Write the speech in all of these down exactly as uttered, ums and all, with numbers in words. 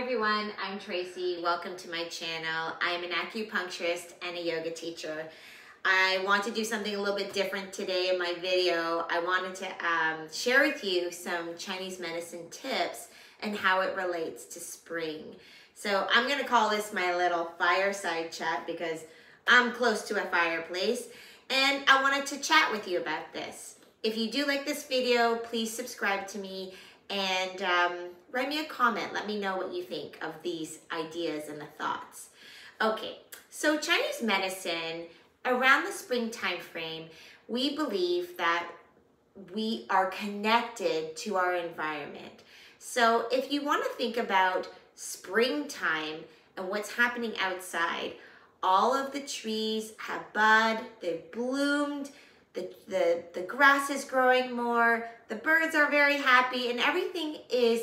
Hi everyone, I'm Tracy. Welcome to my channel. I'm an acupuncturist and a yoga teacher. I want to do something a little bit different today in my video. I wanted to um, share with you some Chinese medicine tips and how it relates to spring. So I'm going to call this my little fireside chat because I'm close to a fireplace and I wanted to chat with you about this. If you do like this video, please subscribe to me and um, write me a comment. Let me know what you think of these ideas and the thoughts. Okay, so Chinese medicine, around the spring time frame, we believe that we are connected to our environment. So if you want to think about springtime and what's happening outside, all of the trees have bud, they've bloomed, The, the, the grass is growing more, the birds are very happy, and everything is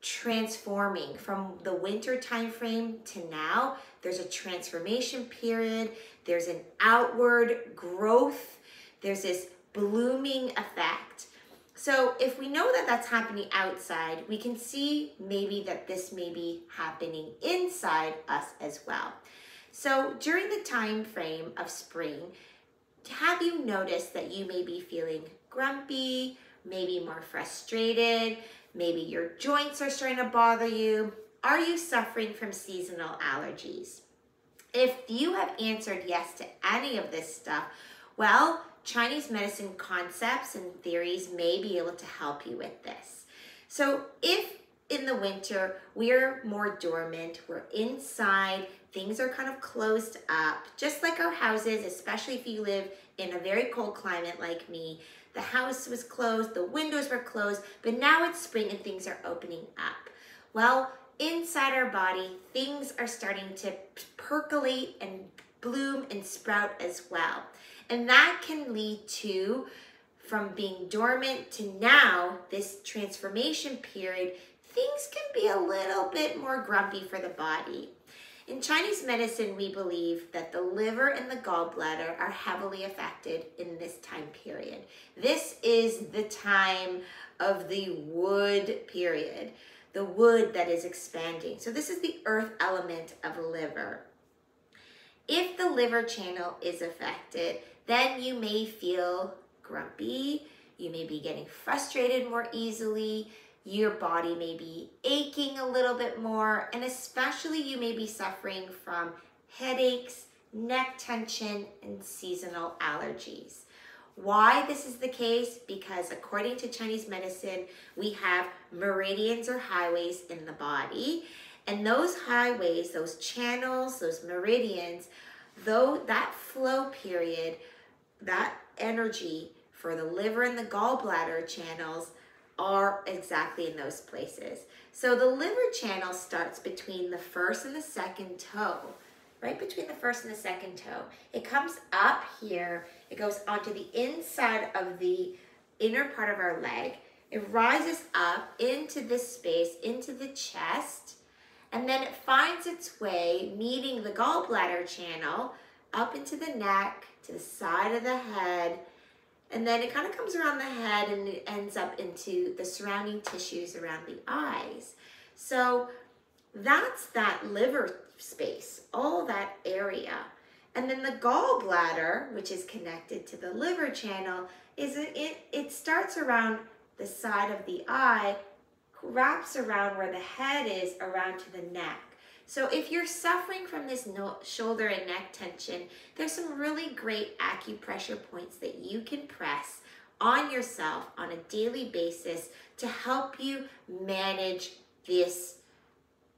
transforming from the winter time frame to now. There's a transformation period, there's an outward growth, there's this blooming effect. So if we know that that's happening outside, we can see maybe that this may be happening inside us as well. So during the time frame of spring, have you noticed that you may be feeling grumpy, maybe more frustrated, maybe your joints are starting to bother you? Are you suffering from seasonal allergies? If you have answered yes to any of this stuff, well, Chinese medicine concepts and theories may be able to help you with this. So if in the winter we're more dormant, we're inside, things are kind of closed up, just like our houses, especially if you live in a very cold climate like me. The house was closed, the windows were closed, but now it's spring and things are opening up. Well, inside our body, things are starting to percolate and bloom and sprout as well. And that can lead to, from being dormant to now, this transformation period, things can be a little bit more grumpy for the body. In Chinese medicine, we believe that the liver and the gallbladder are heavily affected in this time period. This is the time of the wood period, the wood that is expanding. So this is the earth element of liver. If the liver channel is affected, then you may feel grumpy, you may be getting frustrated more easily, your body may be aching a little bit more, and especially you may be suffering from headaches, neck tension, and seasonal allergies. Why this is the case? Because according to Chinese medicine, we have meridians or highways in the body, and those highways, those channels, those meridians, though that flow period, that energy for the liver and the gallbladder channels are exactly in those places. So the liver channel starts between the first and the second toe, right between the first and the second toe. It comes up here, it goes onto the inside of the inner part of our leg, it rises up into this space, into the chest, and then it finds its way, meeting the gallbladder channel, up into the neck, to the side of the head, and then it kind of comes around the head and it ends up into the surrounding tissues around the eyes. So that's that liver space, all that area. And then the gallbladder, which is connected to the liver channel, is it, it, it starts around the side of the eye, wraps around where the head is, around to the neck. So if you're suffering from this no, shoulder and neck tension, there's some really great acupressure points that you can press on yourself on a daily basis to help you manage this,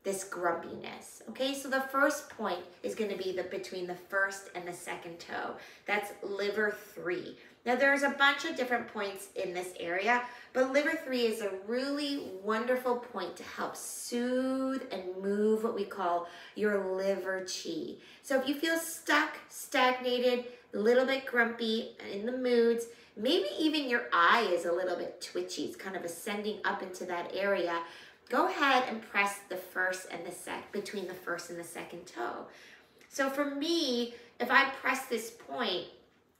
this grumpiness, okay? So the first point is gonna be the between the first and the second toe. That's liver three. Now there's a bunch of different points in this area, but liver three is a really wonderful point to help soothe and move what we call your liver qi. So if you feel stuck, stagnated, a little bit grumpy in the moods, maybe even your eye is a little bit twitchy, it's kind of ascending up into that area, go ahead and press the first and the sec, between the first and the second toe. So for me, if I press this point,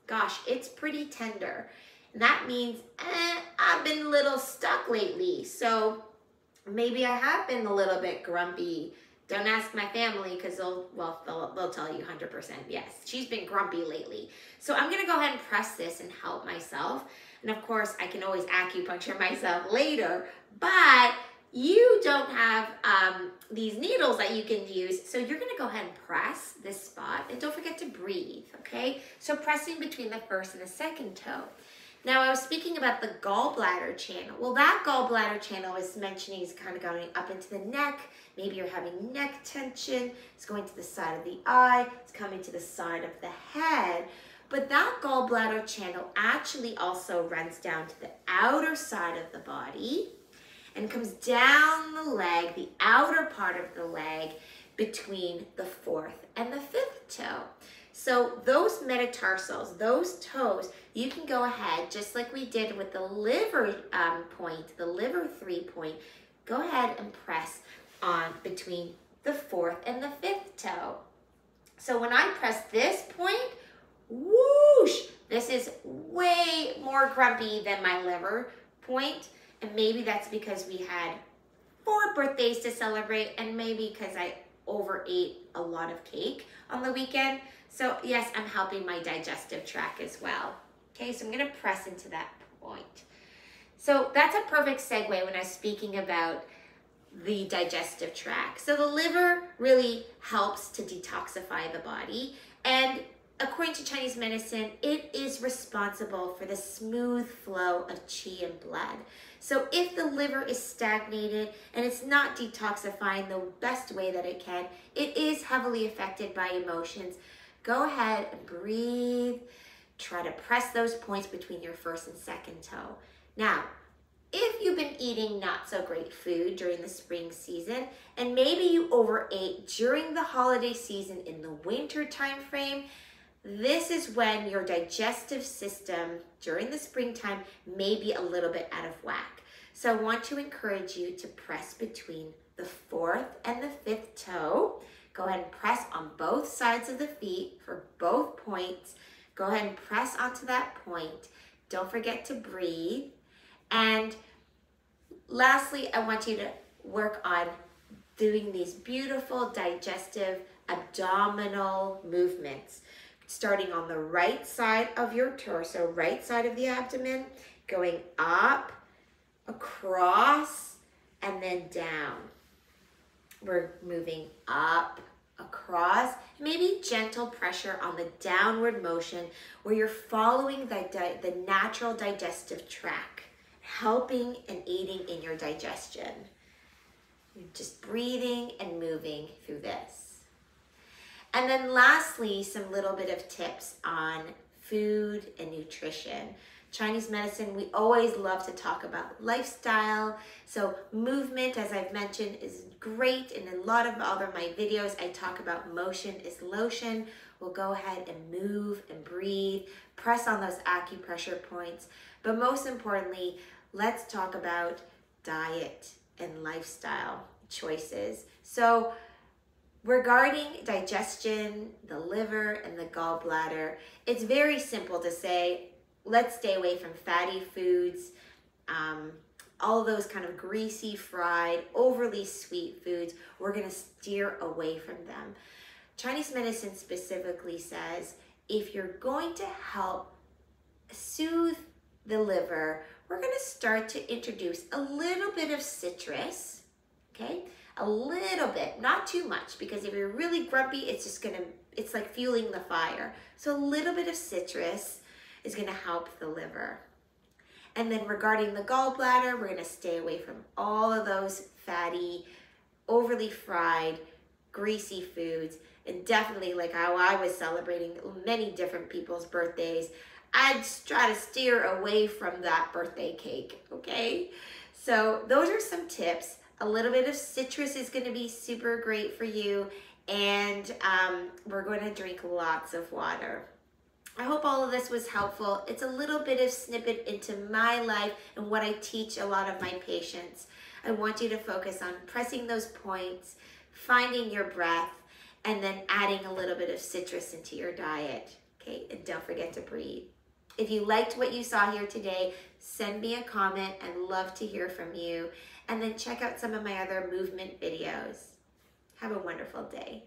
gosh, it's pretty tender. And that means eh, I've been a little stuck lately. So maybe I have been a little bit grumpy. Don't ask my family because they'll, well, they'll, they'll tell you one hundred percent yes. She's been grumpy lately. So I'm going to go ahead and press this and help myself. And of course, I can always acupuncture myself later, but you don't have um, these needles that you can use. So you're going to go ahead and press this spot and don't forget to breathe, okay? So pressing between the first and the second toe. Now I was speaking about the gallbladder channel. Well, that gallbladder channel is mentioning is kind of going up into the neck. Maybe you're having neck tension. It's going to the side of the eye. It's coming to the side of the head. But that gallbladder channel actually also runs down to the outer side of the body and comes down the leg, the outer part of the leg, between the fourth and the fifth toe. So those metatarsals, those toes, you can go ahead, just like we did with the liver um, point, the liver three point, go ahead and press on between the fourth and the fifth toe. So when I press this point, whoosh, this is way more grumpy than my liver point. And maybe that's because we had four birthdays to celebrate and maybe because I overate a lot of cake on the weekend. So yes, I'm helping my digestive tract as well. Okay, so I'm gonna press into that point. So that's a perfect segue when I was speaking about the digestive tract. So the liver really helps to detoxify the body, and according to Chinese medicine, it is responsible for the smooth flow of qi and blood. So if the liver is stagnated and it's not detoxifying the best way that it can, it is heavily affected by emotions. Go ahead and breathe. Try to press those points between your first and second toe. Now, if you've been eating not so great food during the spring season, and maybe you overate during the holiday season in the winter time frame, this is when your digestive system during the springtime may be a little bit out of whack. So I want to encourage you to press between the fourth and the fifth toe. Go ahead and press on both sides of the feet for both points. Go ahead and press onto that point. Don't forget to breathe. And lastly, I want you to work on doing these beautiful digestive abdominal movements, starting on the right side of your torso, right side of the abdomen, going up, across, and then down. We're moving up, across, maybe gentle pressure on the downward motion where you're following the, the natural digestive tract, helping and aiding in your digestion. You're just breathing and moving through this. And then lastly, some little bit of tips on food and nutrition. Chinese medicine, we always love to talk about lifestyle. So movement, as I've mentioned, is great. And in a lot of other my videos, I talk about motion is lotion. We'll go ahead and move and breathe, press on those acupressure points. But most importantly, let's talk about diet and lifestyle choices. So regarding digestion, the liver, and the gallbladder, it's very simple to say, let's stay away from fatty foods, um, all those kind of greasy, fried, overly sweet foods. We're going to steer away from them. Chinese medicine specifically says, if you're going to help soothe the liver, we're going to start to introduce a little bit of citrus, okay? A little bit, not too much, because if you're really grumpy, it's just gonna, it's like fueling the fire. So a little bit of citrus is gonna help the liver. And then regarding the gallbladder, we're gonna stay away from all of those fatty, overly fried, greasy foods. And definitely, like how I was celebrating many different people's birthdays, I'd try to steer away from that birthday cake, okay? So those are some tips. A little bit of citrus is going to be super great for you, and um, we're going to drink lots of water. I hope all of this was helpful. It's a little bit of snippet into my life and what I teach a lot of my patients. I want you to focus on pressing those points, finding your breath, and then adding a little bit of citrus into your diet. Okay, and don't forget to breathe. If you liked what you saw here today, send me a comment. I'd love to hear from you. And then check out some of my other movement videos. Have a wonderful day.